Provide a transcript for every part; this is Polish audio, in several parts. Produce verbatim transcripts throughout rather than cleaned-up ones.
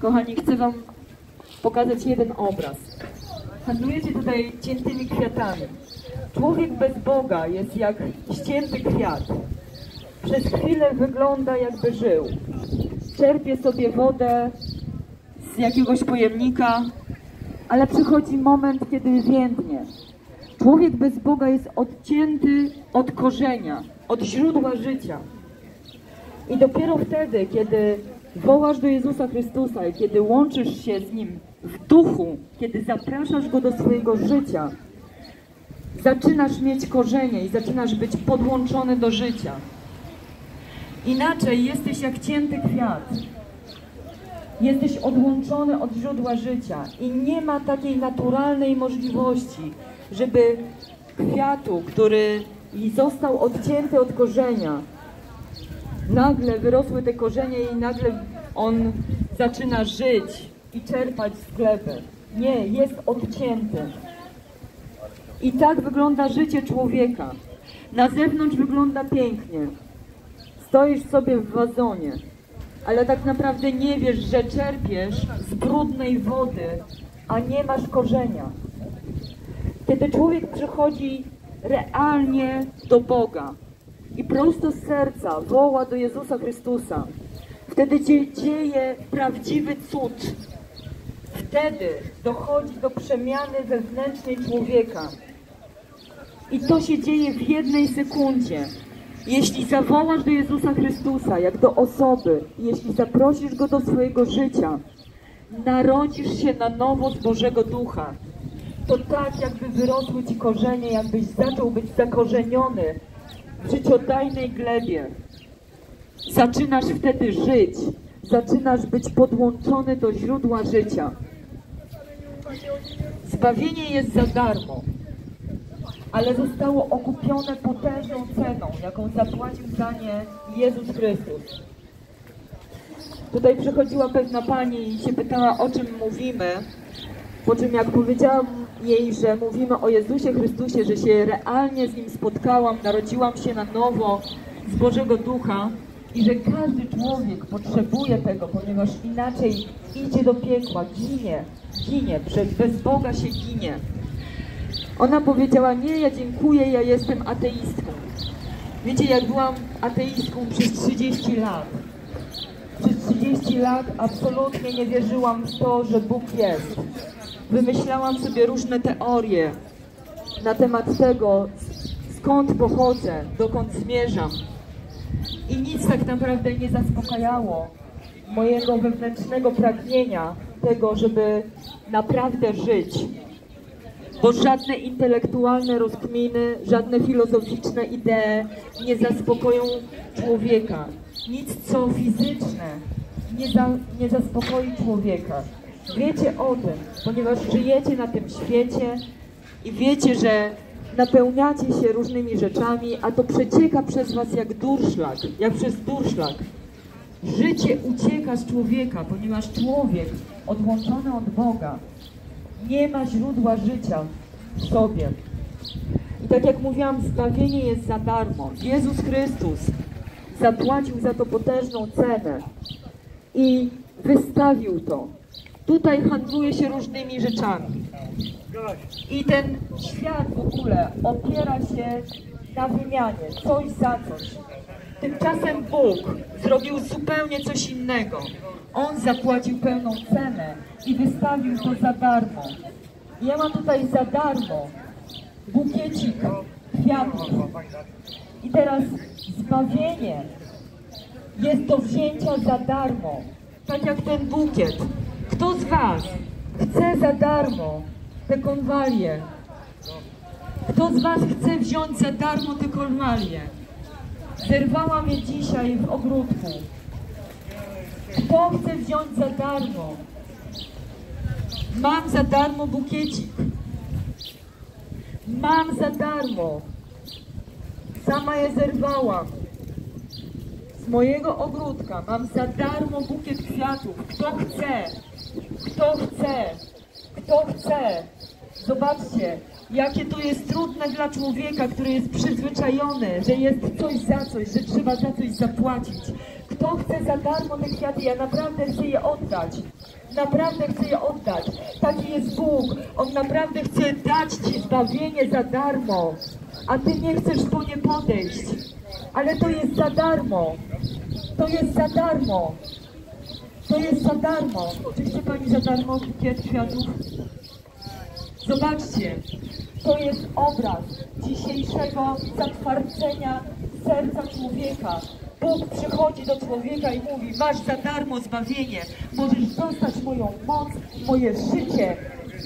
Kochani, chcę wam pokazać jeden obraz. Handlujecie tutaj ciętymi kwiatami. Człowiek bez Boga jest jak ścięty kwiat. Przez chwilę wygląda, jakby żył. Czerpie sobie wodę z jakiegoś pojemnika, ale przychodzi moment, kiedy więdnie. Człowiek bez Boga jest odcięty od korzenia, od źródła życia. I dopiero wtedy, kiedy wołasz do Jezusa Chrystusa i kiedy łączysz się z Nim w duchu, kiedy zapraszasz Go do swojego życia, zaczynasz mieć korzenie i zaczynasz być podłączony do życia. Inaczej jesteś jak cięty kwiat. Jesteś odłączony od źródła życia i nie ma takiej naturalnej możliwości, żeby kwiatu, który został odcięty od korzenia, nagle wyrosły te korzenie i nagle on zaczyna żyć i czerpać z gleby. Nie, jest odcięty. I tak wygląda życie człowieka. Na zewnątrz wygląda pięknie. Stoisz sobie w wazonie, ale tak naprawdę nie wiesz, że czerpiesz z brudnej wody, a nie masz korzenia. Kiedy człowiek przychodzi realnie do Boga i prosto z serca woła do Jezusa Chrystusa, wtedy dzieje prawdziwy cud. Wtedy dochodzi do przemiany wewnętrznej człowieka. I to się dzieje w jednej sekundzie. Jeśli zawołasz do Jezusa Chrystusa jak do osoby, jeśli zaprosisz Go do swojego życia, narodzisz się na nowo z Bożego Ducha. To tak, jakby wyrosły Ci korzenie, jakbyś zaczął być zakorzeniony w życiodajnej glebie. Zaczynasz wtedy żyć. Zaczynasz być podłączony do źródła życia. Zbawienie jest za darmo, ale zostało okupione potężną ceną, jaką zapłacił za nie Jezus Chrystus. Tutaj przychodziła pewna pani i się pytała, o czym mówimy, po czym jak powiedziałam jej, że mówimy o Jezusie Chrystusie, że się realnie z Nim spotkałam, narodziłam się na nowo z Bożego Ducha i że każdy człowiek potrzebuje tego, ponieważ inaczej idzie do piekła, ginie, ginie, bez Boga się ginie. Ona powiedziała, nie, ja dziękuję, ja jestem ateistką. Wiecie, ja byłam ateistką przez trzydzieści lat. Przez trzydzieści lat absolutnie nie wierzyłam w to, że Bóg jest. Wymyślałam sobie różne teorie na temat tego, skąd pochodzę, dokąd zmierzam. I nic tak naprawdę nie zaspokajało mojego wewnętrznego pragnienia tego, żeby naprawdę żyć. Bo żadne intelektualne rozkminy, żadne filozoficzne idee nie zaspokoją człowieka. Nic, co fizyczne, nie, za, nie zaspokoi człowieka. Wiecie o tym, ponieważ żyjecie na tym świecie i wiecie, że napełniacie się różnymi rzeczami, a to przecieka przez was jak durszlak, jak przez durszlak. Życie ucieka z człowieka, ponieważ człowiek odłączony od Boga nie ma źródła życia w sobie. I tak jak mówiłam, zbawienie jest za darmo. Jezus Chrystus zapłacił za to potężną cenę i wystawił to. Tutaj handluje się różnymi rzeczami. I ten świat w ogóle opiera się na wymianie, coś za coś. Tymczasem Bóg zrobił zupełnie coś innego. On zapłacił pełną cenę i wystawił to za darmo. Ja mam tutaj za darmo bukiecik kwiatów. I teraz zbawienie jest do wzięcia za darmo. Tak jak ten bukiet. Kto z was chce za darmo te konwalie? Kto z was chce wziąć za darmo te konwalie? Zerwałam je dzisiaj w ogródku. Kto chce wziąć za darmo? Mam za darmo bukiecik. Mam za darmo. Sama je zerwałam. Z mojego ogródka mam za darmo bukiet kwiatów. Kto chce? Kto chce? Kto chce? Zobaczcie, jakie to jest trudne dla człowieka, który jest przyzwyczajony, że jest coś za coś, że trzeba za coś zapłacić. kto chce za darmo te kwiaty, ja naprawdę chcę je oddać. Naprawdę chcę je oddać. Taki jest Bóg. On naprawdę chce dać ci zbawienie za darmo, a ty nie chcesz po nie podejść. Ale to jest za darmo. To jest za darmo. To jest za darmo. Czy chce pani za darmo bukiet kwiatów? Zobaczcie, to jest obraz dzisiejszego zatwardzenia serca człowieka. Bóg przychodzi do człowieka i mówi: masz za darmo zbawienie, możesz dostać moją moc, moje życie.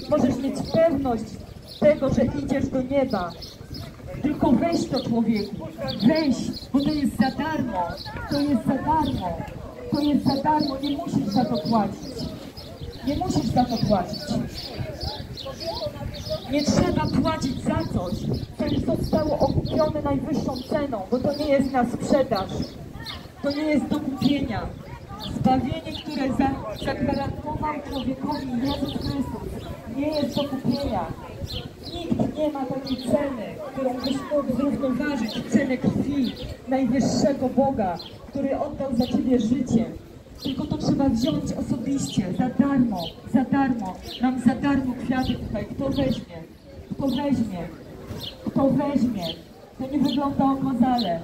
Możesz mieć pewność tego, że idziesz do nieba. Tylko weź to, człowieku, weź, bo to jest za darmo, to jest za darmo, to jest za darmo, nie musisz za to płacić. Nie musisz za to płacić. Nie trzeba płacić za coś, co już zostało okupione najwyższą ceną, bo to nie jest na sprzedaż, to nie jest do kupienia. Zbawienie, które zagwarantował człowiekowi Jezus Chrystus, nie jest do kupienia. Nikt nie ma takiej ceny, którą byś mógł zrównoważyć, cenę krwi najwyższego Boga, który oddał za ciebie życie. Tylko to trzeba wziąć osobiście, za darmo, za darmo. Mam za darmo kwiaty tutaj. Kto weźmie? Kto weźmie? Kto weźmie? To nie wygląda okazale.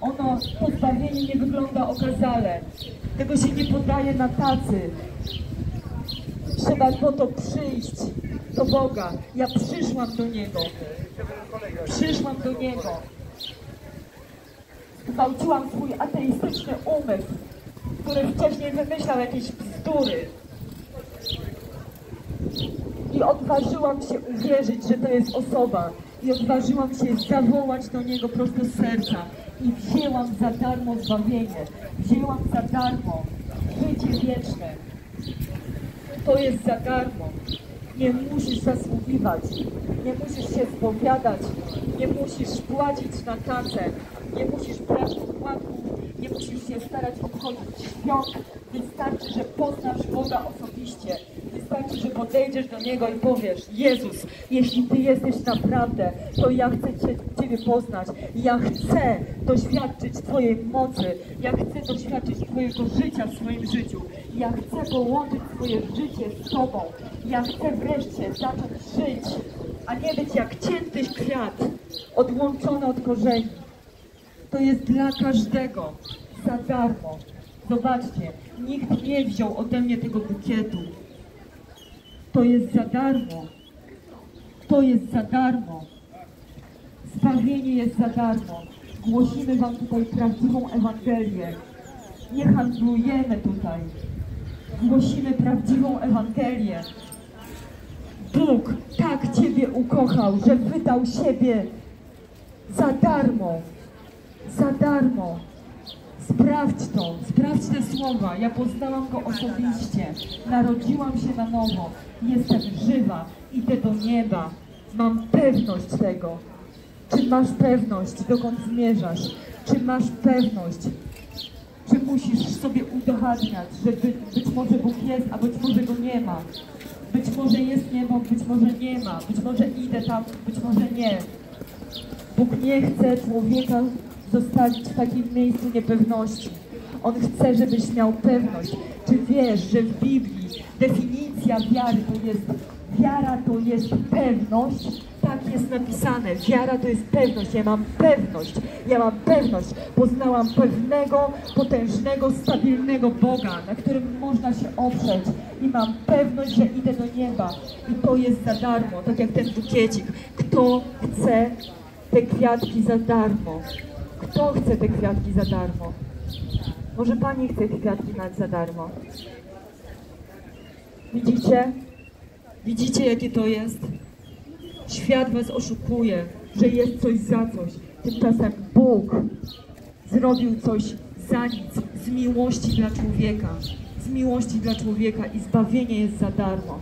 Ono, to zbawienie nie wygląda okazale. Tego się nie podaje na tacy. Trzeba po to przyjść do Boga. Ja przyszłam do Niego. Przyszłam do Niego. Gwałciłam swój ateistyczny umysł, który wcześniej wymyślał jakieś bzdury. I odważyłam się uwierzyć, że to jest osoba. I odważyłam się zawołać do Niego prosto z serca. I wzięłam za darmo zbawienie. Wzięłam za darmo życie wieczne. To jest za darmo. Nie musisz zasługiwać. Nie musisz się spowiadać. Nie musisz płacić na kasę. Nie musisz brać opłatów. Nie musisz się starać obchodzić świąt. Wystarczy, że poznasz Boga osobiście. Wystarczy, że podejdziesz do Niego i powiesz: Jezus, jeśli Ty jesteś naprawdę, to ja chcę Cię, Ciebie poznać. Ja chcę doświadczyć Twojej mocy. Ja chcę doświadczyć Twojego życia w swoim życiu. Ja chcę połączyć swoje życie z Tobą. Ja chcę wreszcie zacząć żyć, a nie być jak cięty kwiat odłączony od korzeni. To jest dla każdego za darmo. Zobaczcie, nikt nie wziął ode mnie tego bukietu. To jest za darmo. To jest za darmo. Zbawienie jest za darmo. Głosimy wam tutaj prawdziwą Ewangelię. Nie handlujemy tutaj. Głosimy prawdziwą Ewangelię. Bóg tak ciebie ukochał, że wydał siebie za darmo. Za darmo. Sprawdź to, sprawdź te słowa. Ja poznałam Go osobiście. Narodziłam się na nowo. Jestem żywa. Idę do nieba. Mam pewność tego. Czy masz pewność, dokąd zmierzasz? Czy masz pewność? Czy musisz sobie udowadniać, że by, być może Bóg jest, a być może Go nie ma? Być może jest niebo, być może nie ma. Być może idę tam, być może nie. Bóg nie chce człowieka zostawić w takim miejscu niepewności. On chce, żebyś miał pewność. Czy wiesz, że w Biblii definicja wiary to jest... Wiara to jest pewność. Tak jest napisane. Wiara to jest pewność. Ja mam pewność. Ja mam pewność. Poznałam pewnego, potężnego, stabilnego Boga, na którym można się oprzeć. I mam pewność, że idę do nieba. I to jest za darmo. Tak jak ten bukiecik. Kto chce te kwiatki za darmo? Kto chce te kwiatki za darmo? Może pani chce te kwiatki dać za darmo? Widzicie? Widzicie, jakie to jest? Świat was oszukuje, że jest coś za coś. Tymczasem Bóg zrobił coś za nic, z miłości dla człowieka. Z miłości dla człowieka i zbawienie jest za darmo.